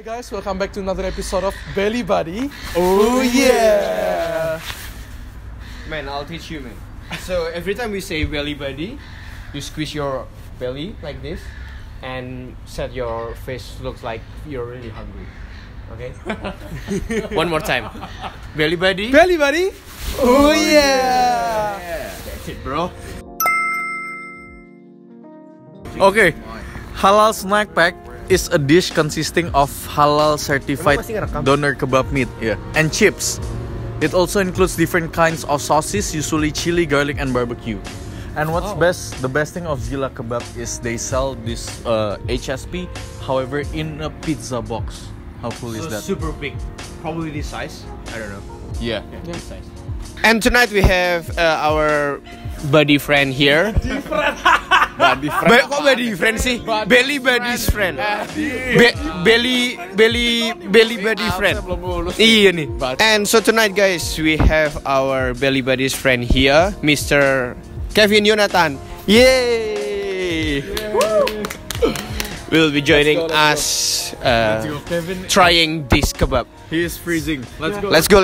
Hi guys, welcome back to another episode of Belly Buddy. Oh yeah! Man, I'll teach you, man. So every time we say Belly Buddy, you squeeze your belly like this and set your face looks like you're really hungry. Okay? One more time. Belly Buddy. Belly Buddy. Oh yeah! Yeah. That's it, bro. Okay. Halal snack pack is a dish consisting of halal certified doner kebab meat and chips. It also includes different kinds of sauces, usually chili, garlic, and barbecue. And what's best, the best thing of Zilla Kebab is they sell this HSP, however, in a pizza box. How cool is that? Super big, probably this size. I don't know. Yeah. This size. And tonight we have our buddy friend here. Kok buddy friend sih? Belly buddy's friend. Belly buddy friend. Iya nih. And so tonight guys, we have our belly buddy's friend here, Mr. Kevin Yonatan. Yay! Will be joining us trying this kebab. He is freezing. Let's go.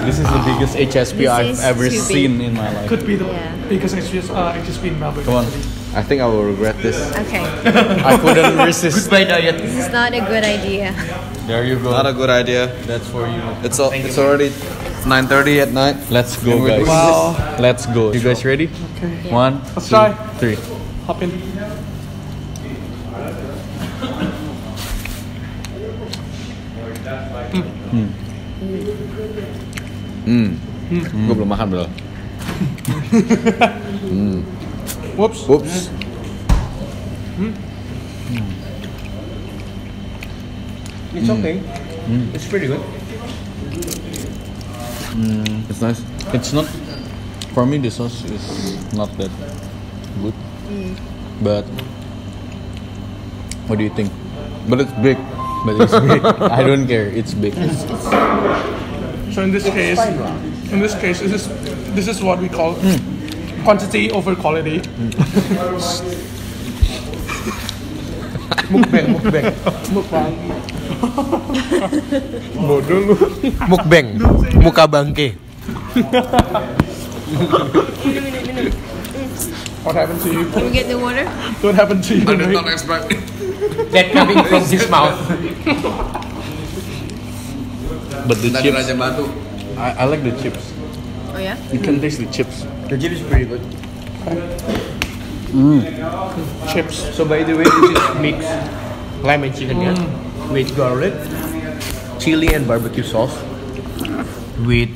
This is the biggest HSP I've ever seen in my life. Could be the biggest HSP in Melbourne. Come on, I think I will regret this. Okay. I couldn't resist. Goodbye diet. This is not a good idea. There you go. Not a good idea. That's for you. It's already 9:30 at night. Let's go, guys. Wow. Let's go. You guys ready? Okay. Yeah. One, two, three. Hop in. Gue belum makan bro. Whoops. It's okay. It's pretty good. It's nice. It's not for me. The sauce is not that good. But what do you think? But it's big. I don't care. It's big. So in this case, this is what we call quantity over quality. Mukbang. Bodong. Mukbang. Muka bangke. What happened to you? Can we get the water? What happened to you? I did not expect that coming from his mouth. But the chips, I like the chips. Oh yeah? You can taste the chips. The chip is pretty good. Chips. So by the way, this is mixed lime and chicken with garlic, chili and barbecue sauce, with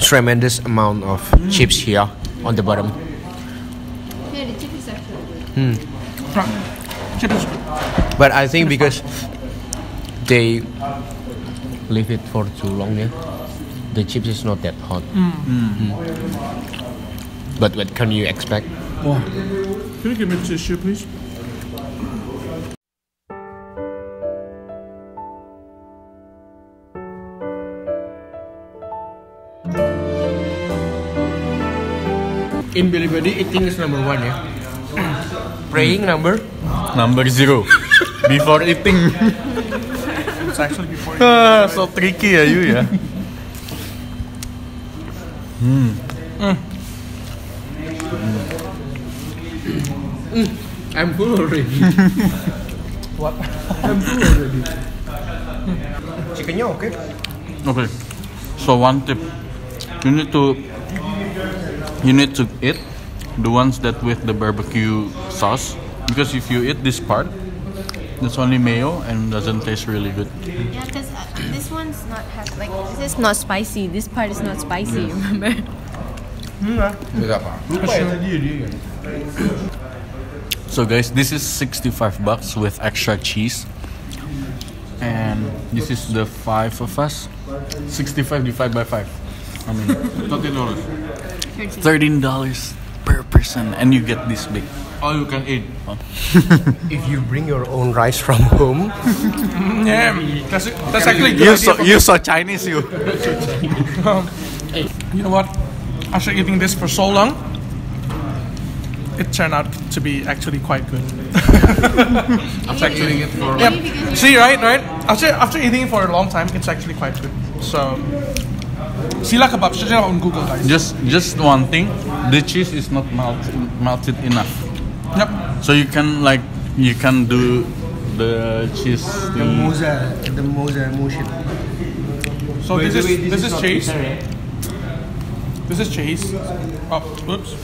tremendous amount of chips here on the bottom. Yeah, the chip is actually good. Chip is good. But I think because they leave it for too long, the chips is not that hot. But what can you expect? Can you give me a tissue, please? in Belly Buddy, eating is number one, yeah. Praying number zero. Before eating. It's actually before eating. So tricky are you, yeah. Mm. Mm. Mm. I'm full already. What? I'm full already. Chickennya okay? Okay. So one tip, you need to eat the ones that with the barbecue sauce, because if you eat this part, it's only mayo and doesn't taste really good. Yeah, because this one's not this is not spicy. This part is not spicy. Yes. Remember? So guys, this is $65 with extra cheese, and this is the 5 of us. 65 divided by 5. I mean, $13. $13 per person, and you get this big. All you can eat. Huh? If you bring your own rice from home. Yeah, that's actually good. You so Chinese, you. You know what? After eating this for so long, it turned out to be actually quite good. After eating it for yeah. See, right? After eating it for a long time, it's actually quite good. So, Zilla Kebab, search it up on Google, guys. Just one thing, the cheese is not melted enough. Yep. So you can do the cheese. The mozzarella motion. So this is cheese. Pizza, right? This is cheese. Oh, oops,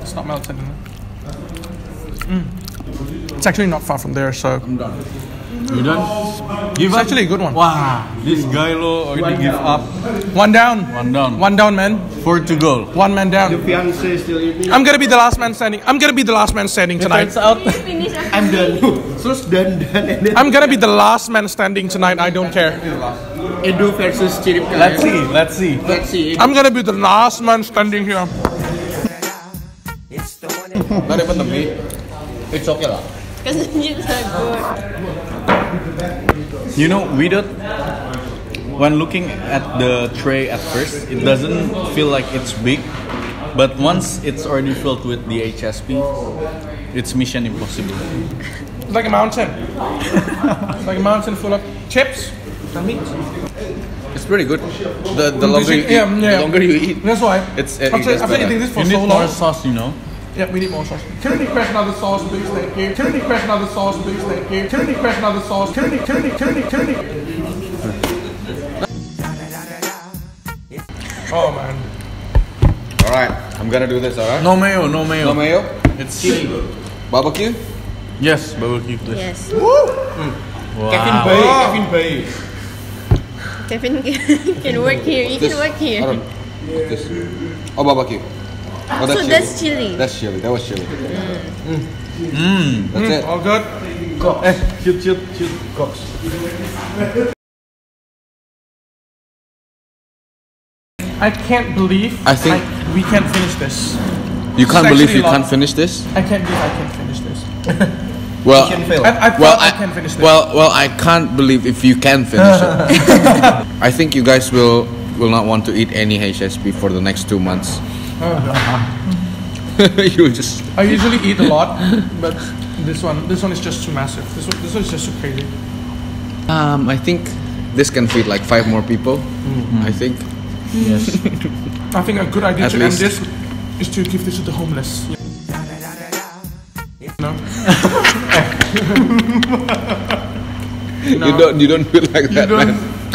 it's not melted enough. Mm. It's actually not far from there. So. I'm done. You done? Give it's up. Actually a good one. Wow, this guy low already give up. One down, man. 4 to go. One man down. The fiancé still eating. I'm gonna be the last man standing. Tonight. It's out. I'm done. Done. I'm gonna be the last man standing tonight. I don't care. Edu versus Chirip. Let's see. I'm gonna be the last man standing here. Not even the meat. It's okay lah. Because the meat's not good. You know, when looking at the tray at first, it doesn't feel like it's big, but once it's already filled with the HSP, it's mission impossible. It's like a mountain. It's like a mountain full of chips and meat. It's pretty good. The longer you eat, that's why. After eating this for so long, you need more sauce, you know. Yeah, we need more sauce. Can we request another sauce, please? Thank you. Can we request another sauce, please? Thank you. Can we request another sauce? Can we? Oh man. All right, I'm gonna do this. All right. No mayo. It's cheap. Barbecue. Yes, barbecue, please. Yes. Woo! Mm. Wow. Kevin can work here. You can work here. Oh, barbecue. Oh, that's chili. That was chili. Mm. Mm. That's it. All good. Cox. Shoot. Cox. I can't believe. We can't finish this. You can't believe you can't finish this? I can't believe I can't finish this. Well, I can finish this. Well, I can't believe if you can finish it. I think you guys will not want to eat any HSP for the next 2 months. I usually eat a lot, but this one is just too massive. This one is just too crazy. I think this can feed like 5 more people. Mm-hmm. I think. Yes. I think a good idea to end this is to give this to the homeless. No. No. You don't feel like that.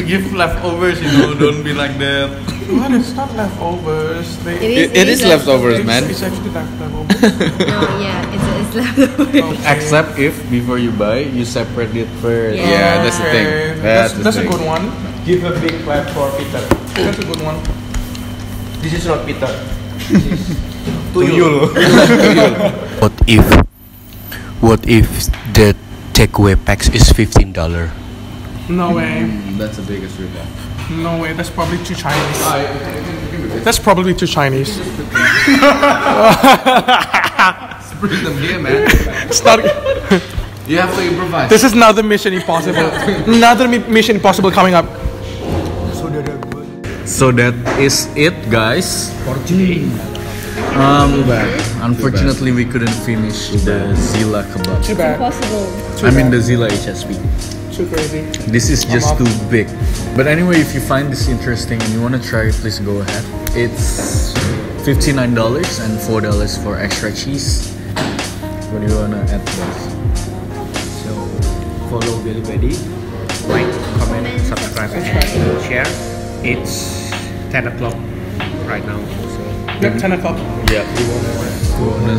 Give leftovers, you know, don't be like that. Man, it's not leftovers. It is leftovers, man. It's actually leftovers. No, yeah, it's leftovers. Oh, except if, before you buy, you separate it first. Yeah, that's the thing. That's a good one. Give a big clap for Peter. That's a good one. This is not Peter. This is Tuyul. What if the takeaway packs is $15? No way. That's the biggest ripoff. No way. That's probably too Chinese. That's probably too Chinese. Bring them here, man. You have to improvise. This is another Mission Impossible. Another Mission Impossible coming up. So that is it, guys. For today. Unfortunately, we couldn't finish the Zilla Kebab. Too bad. Impossible. I mean the Zilla HSP. Too crazy. This is just too big. But anyway, if you find this interesting and you want to try it, please go ahead. It's $59 and $4 for extra cheese. What do you want to add first? So, follow Belly Buddy. Like, comment, subscribe, and share. It's 10 o'clock right now. Yep, 10 o'clock. Yeah. Go home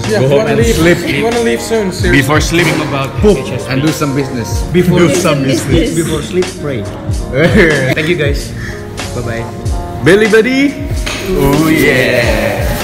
and sleep. You want to leave soon, seriously. Before sleeping, about poop and do some business. Before sleep, pray. Thank you guys. Bye-bye. Belly Buddy. Oh yeah.